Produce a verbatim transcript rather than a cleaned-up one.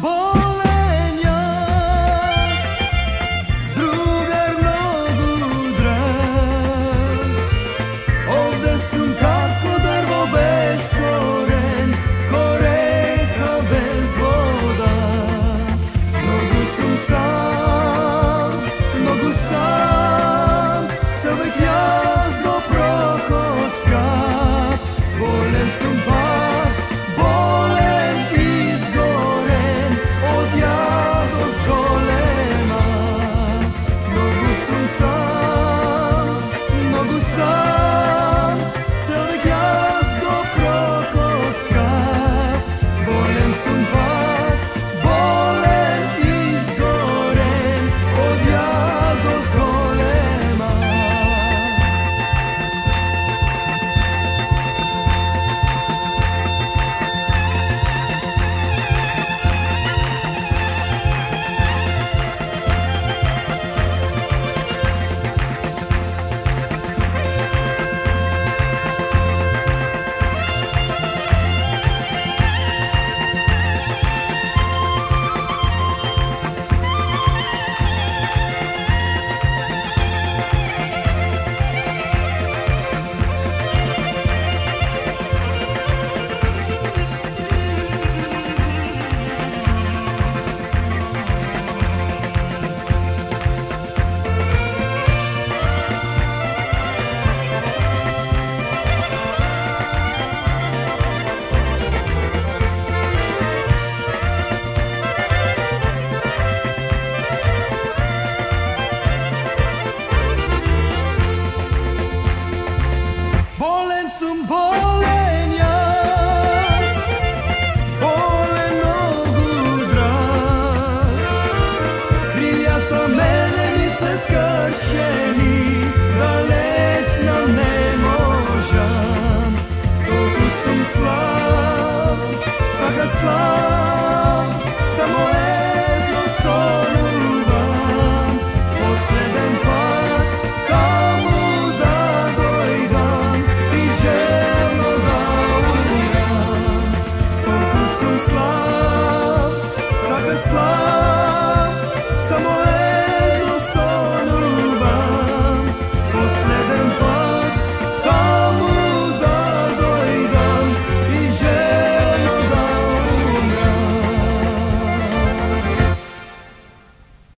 Bolen.